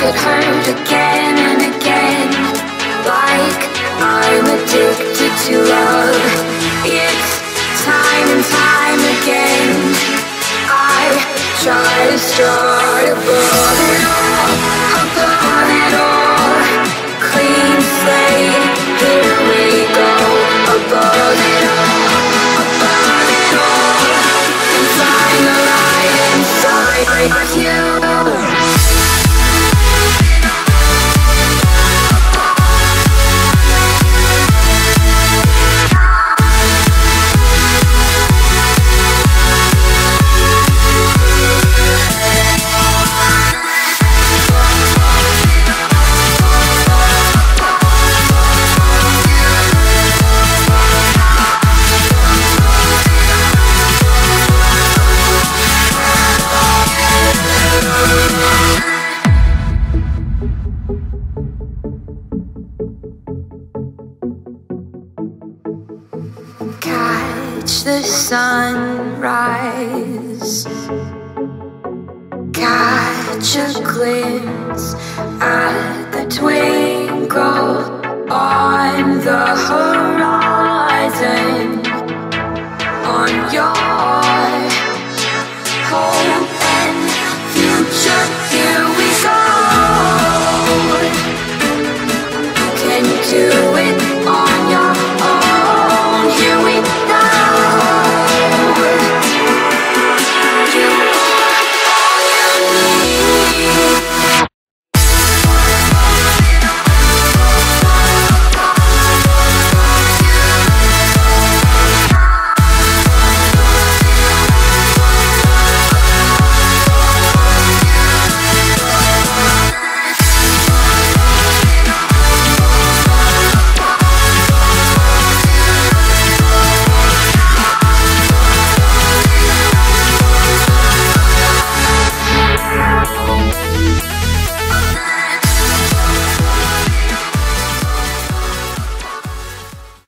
It hurts again and again, like I'm addicted to love. It's time and time again I try to start above it all, above it all. Clean slate, here we go. Above it all, above it all. Inside the light, inside with you. Catch the sunrise, catch a glimpse at the twinkle on the horizon, on your